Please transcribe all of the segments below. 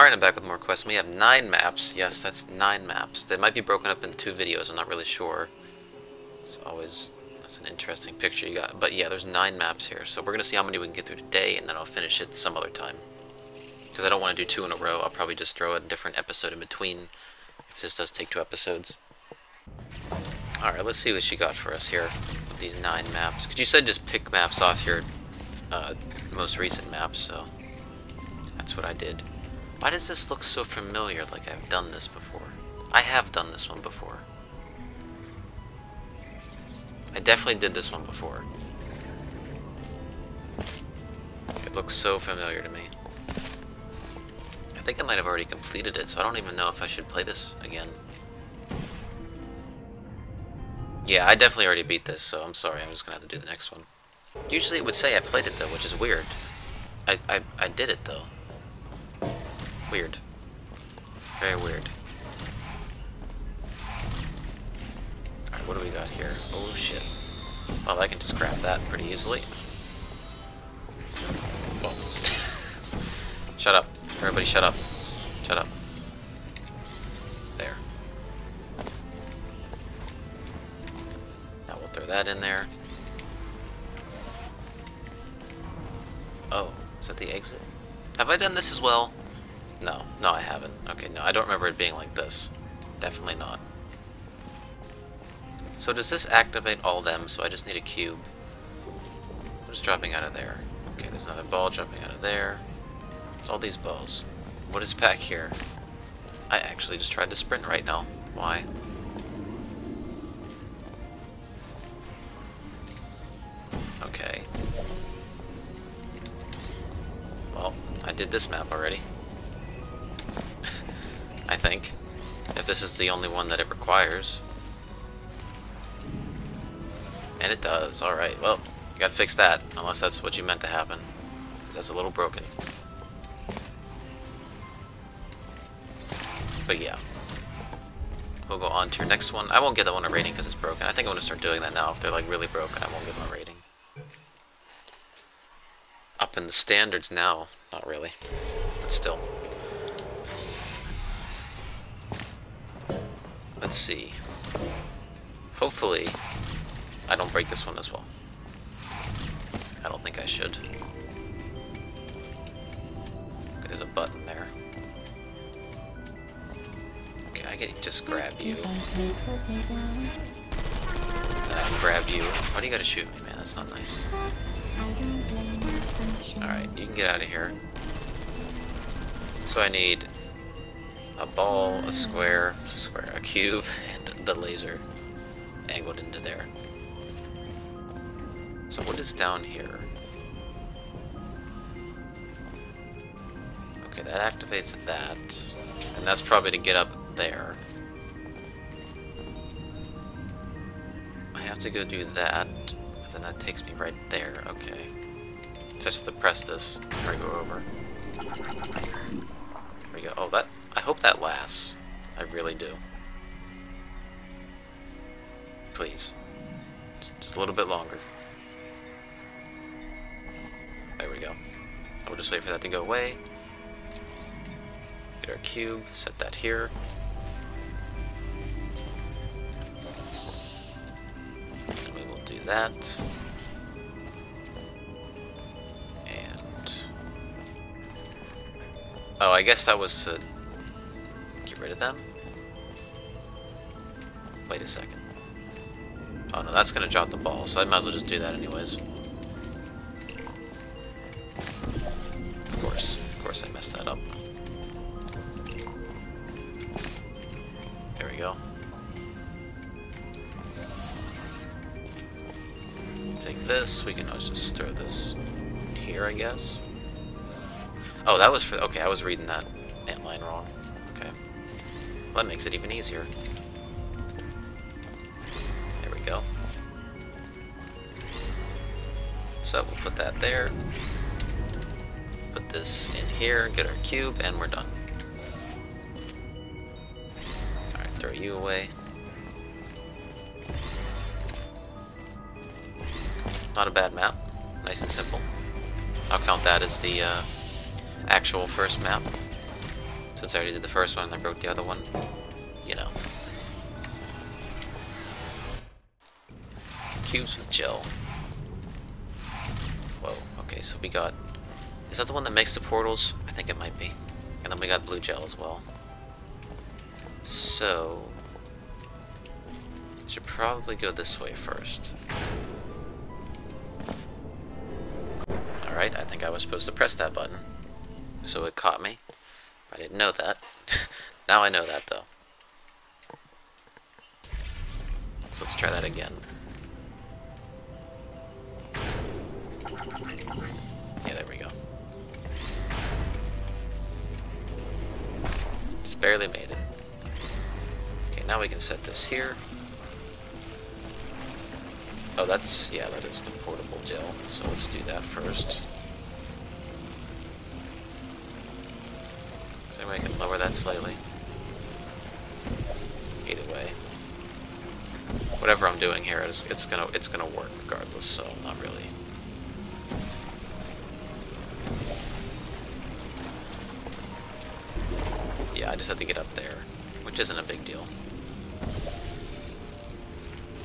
Alright, I'm back with more quests. We have 9 maps. Yes, that's 9 maps. They might be broken up in 2 videos, I'm not really sure. It's always... that's an interesting picture you got. But yeah, there's 9 maps here. So we're going to see how many we can get through today, and then I'll finish it some other time. Because I don't want to do 2 in a row. I'll probably just throw a different episode in between if this does take 2 episodes. Alright, let's see what she got for us here with these 9 maps. Because you said just pick maps off your most recent maps, so that's what I did. Why does this look so familiar, like I've done this before? I have done this one before. I definitely did this one before. It looks so familiar to me. I think I might have already completed it, so I don't even know if I should play this again. Yeah, I definitely already beat this, so I'm sorry, I'm just gonna have to do the next one. Usually it would say I played it though, which is weird. I did it though. Weird. Very weird. Alright, what do we got here? Oh shit. Well, I can just grab that pretty easily. Whoa. Shut up. Everybody shut up. Shut up. There. Now we'll throw that in there. Oh, is that the exit? Have I done this as well? No. No, I haven't. Okay, no, I don't remember it being like this. Definitely not. So does this activate all them? So I just need a cube. What is dropping out of there? Okay, there's another ball dropping out of there. There's all these balls. What is back here? I actually just tried to sprint right now. Why? Okay. Well, I did this map already. I think, if this is the only one that it requires. And it does, alright, well, you gotta fix that, unless that's what you meant to happen, because that's a little broken. But yeah, we'll go on to your next one. I won't give that one a rating because it's broken. I think I'm gonna start doing that now. If they're like really broken, I won't give them a rating. Up in the standards now, not really, but still. Let's see. Hopefully, I don't break this one as well. I don't think I should. Okay, there's a button there. Okay, I can just grab you. Then I can grab you. Why do you gotta shoot me, man? That's not nice. Alright, you can get out of here. So I need... a ball, a square, a cube, and the laser angled into there. So what is down here? Okay, that activates that. And that's probably to get up there. I have to go do that, but then that takes me right there. Okay. So I just have to press this before I go over. There we go. Oh, that... I hope that lasts. I really do. Please. Just a little bit longer. There we go. We'll just wait for that to go away. Get our cube. Set that here. And we will do that. And... oh, I guess that was to... rid of them. Wait a second. Oh no, that's gonna drop the ball, so I might as well just do that anyways. Of course I messed that up. There we go. Take this, we can always just throw this here, I guess. Oh, that was for, okay, I was reading that ant line wrong. Well, that makes it even easier. There we go. So we'll put that there. Put this in here, get our cube, and we're done. Alright, throw you away. Not a bad map. Nice and simple. I'll count that as the actual first map. Since I already did the first one and I broke the other one, you know. Cubes with gel. Whoa, okay, so we got... Is that the one that makes the portals? I think it might be. And then we got blue gel as well. So... should probably go this way first. Alright, I think I was supposed to press that button. So it caught me. I didn't know that. Now I know that, though. So let's try that again. Yeah, there we go. Just barely made it. Okay, now we can set this here. Oh, that's, yeah, that is the portable gel, so let's do that first. Is there any way I can lower that slightly? Either way. Whatever I'm doing here, it's gonna work regardless, so I'm not really... Yeah, I just have to get up there, which isn't a big deal.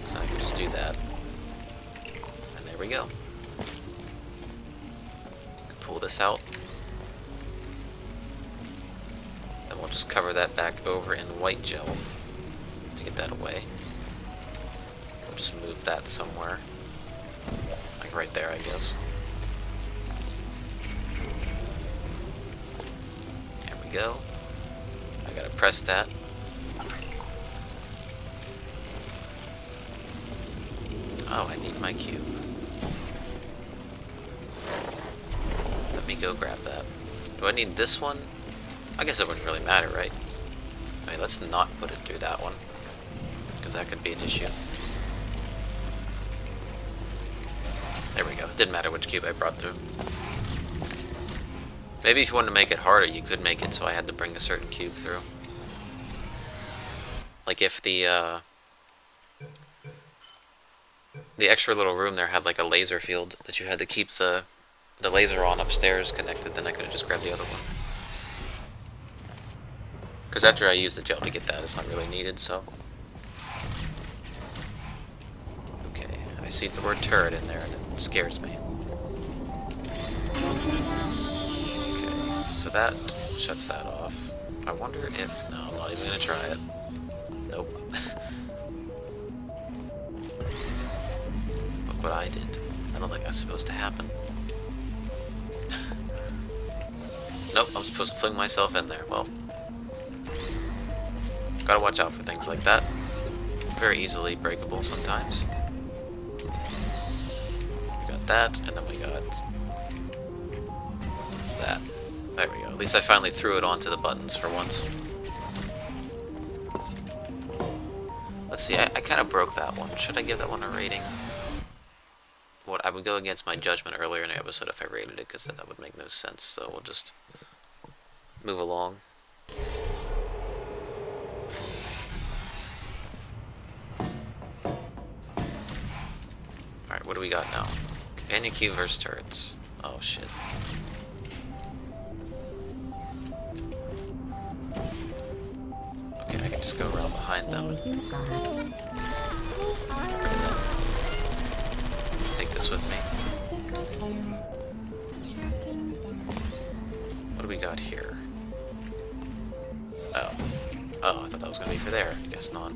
So I can just do that. There we go. Pull this out. And we'll just cover that back over in white gel to get that away. We'll just move that somewhere. Like right there, I guess. There we go. I gotta press that. Oh, I need my cube. Go grab that. Do I need this one? I guess it wouldn't really matter, right? I mean, let's not put it through that one, because that could be an issue. There we go. It didn't matter which cube I brought through. Maybe if you wanted to make it harder, you could make it so I had to bring a certain cube through. Like if the extra little room there had like a laser field that you had to keep the laser on upstairs connected, then I could have just grabbed the other one. Because after I use the gel to get that, it's not really needed, so... Okay, I see the word turret in there, and it scares me. Okay, so that shuts that off. I wonder if... No, I'm not even gonna try it. Nope. Look what I did. I don't think that's supposed to happen. Nope, I'm supposed to fling myself in there. Well, gotta watch out for things like that. Very easily breakable sometimes. We got that, and then we got that. There we go. At least I finally threw it onto the buttons for once. Let's see, I kind of broke that one. Should I give that one a rating? What, I would go against my judgment earlier in the episode if I rated it, because that would make no sense, so we'll just move along. Alright, what do we got now? Companion cube versus turrets. Oh shit. Okay, I can just go around behind them. Take this with me. What do we got here? Oh. Oh, I thought that was gonna be for there. I guess not.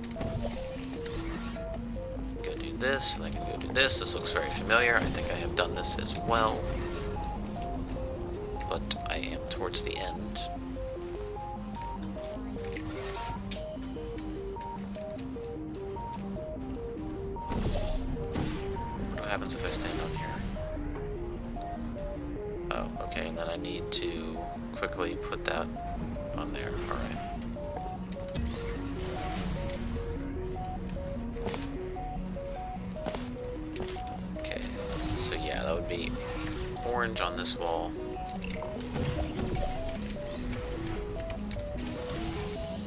Go do this, and I can go do this. This looks very familiar. I think I have done this as well. But I am towards the end. What happens if I stand on here? Oh, okay, and then I need to quickly put that on there. Alright. Okay, so yeah, that would be orange on this wall.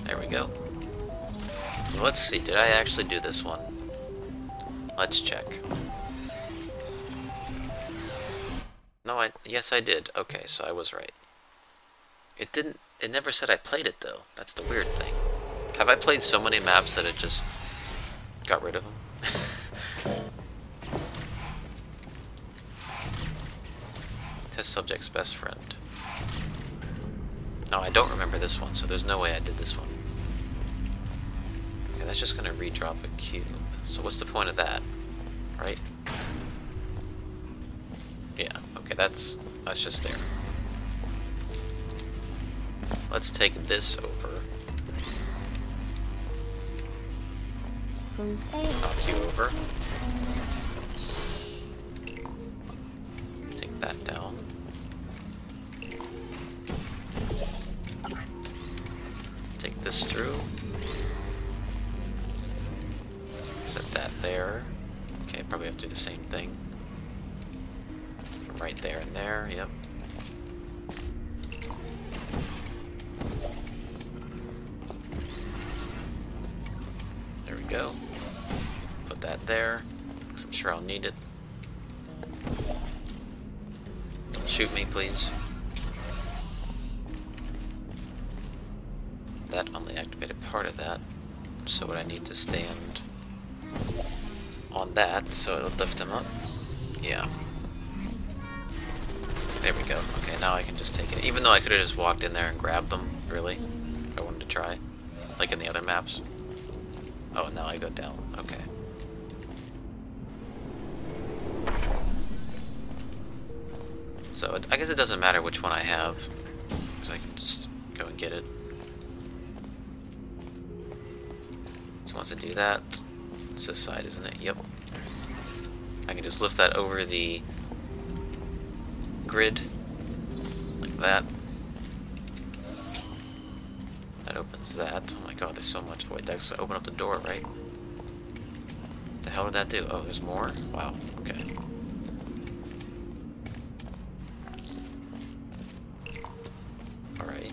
There we go. Let's see, did I actually do this one? Let's check. No, yes I did. Okay, so I was right. It didn't It never said I played it, though. That's the weird thing. Have I played so many maps that it just got rid of them? Test subject's best friend. No, I don't remember this one, so there's no way I did this one. Okay, that's just gonna redrop a cube. So what's the point of that? Right? Yeah, okay, that's just there. Let's take this over. Knock you over. Take that down. Take this through. Set that there. Okay, probably have to do the same thing. From right there and there, yep. Go. Put that there, because I'm sure I'll need it. Don't shoot me, please. That only activated part of that, so what I need to stand on that, so it'll lift him up. Yeah. There we go. Okay, now I can just take it. Even though I could have just walked in there and grabbed them, really, if I wanted to try, like in the other maps. Oh, now I go down. Okay. So, I guess it doesn't matter which one I have, because I can just go and get it. So once I do that, it's this side, isn't it? Yep. I can just lift that over the grid, like that. That opens that. Oh my god, there's so much. Wait, that's to open up the door, right? The hell did that do? Oh, there's more? Wow, okay. Alright.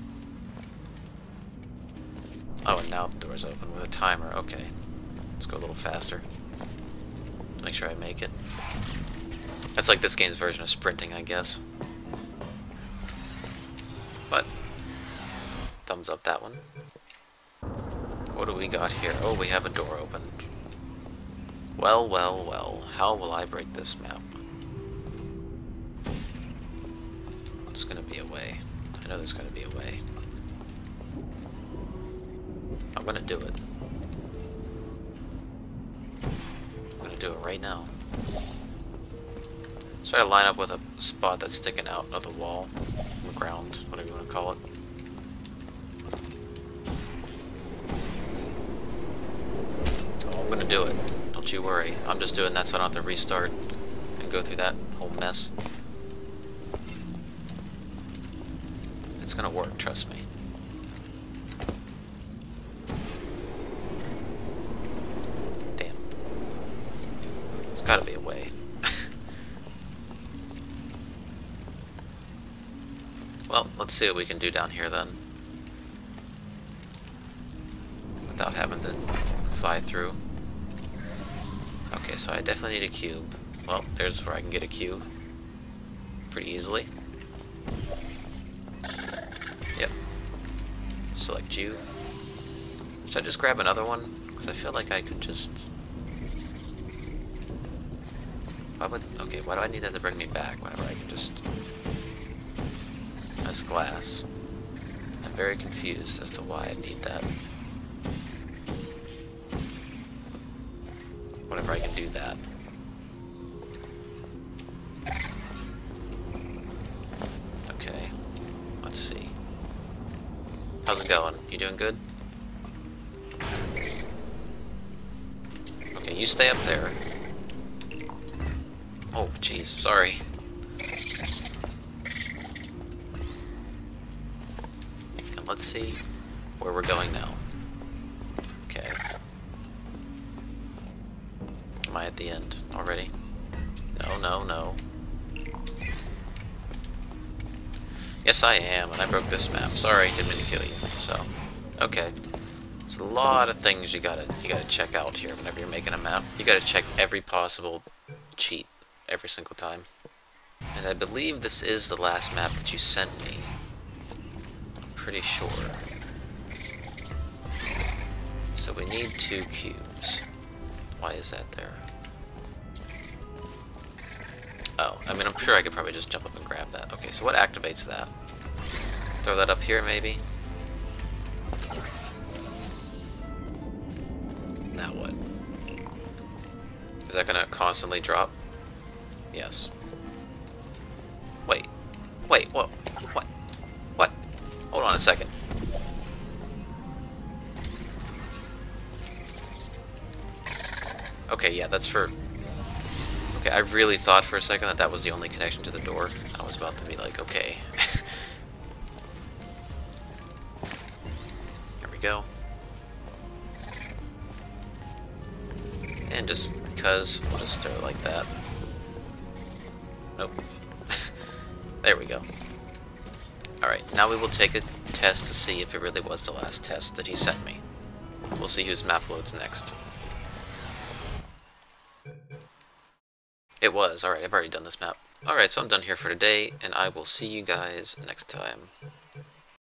Oh, and now the door's open with a timer. Okay. Let's go a little faster. Make sure I make it. That's like this game's version of sprinting, I guess. But... thumbs up that one. What do we got here? Oh, we have a door opened. Well, well, well. How will I break this map? There's gonna be a way. I know there's gonna be a way. I'm gonna do it. I'm gonna do it right now. Let's try to line up with a spot that's sticking out of the wall, the ground, whatever you want to call it. I'm gonna do it. Don't you worry. I'm just doing that so I don't have to restart and go through that whole mess. It's gonna work, trust me. Damn. There's gotta be a way. Well, let's see what we can do down here then. Without having to fly through. Okay, so I definitely need a cube. Well, there's where I can get a cube. Pretty easily. Yep. Select you. Should I just grab another one? Because I feel like I could just... why would... okay, why do I need that to bring me back whenever I can just... that's glass. I'm very confused as to why I need that. Whenever I can do that. Okay. Let's see. How's it going? You doing good? Okay, you stay up there. Oh, jeez. Sorry. And let's see where we're going now. Okay. Am I at the end already? No, no, no. Yes, I am, and I broke this map. Sorry, didn't mean to kill you. So, okay. There's a lot of things you gotta check out here whenever you're making a map. You gotta check every possible cheat every single time. And I believe this is the last map that you sent me. pretty sure. So we need 2 cubes. Why is that there? Oh, I mean, I'm sure I could probably just jump up and grab that. Okay, so what activates that? Throw that up here, maybe? Now what? Is that gonna constantly drop? Yes. Wait. Wait, whoa. What? What? Hold on a second. Okay, yeah, that's for... Okay, I really thought for a second that that was the only connection to the door. I was about to be like, okay. There we go. And just because, we'll just throw it like that. Nope. There we go. Alright, now we will take a test to see if it really was the last test that he sent me. We'll see whose map loads next. It was. Alright, I've already done this map. Alright, so I'm done here for today, and I will see you guys next time.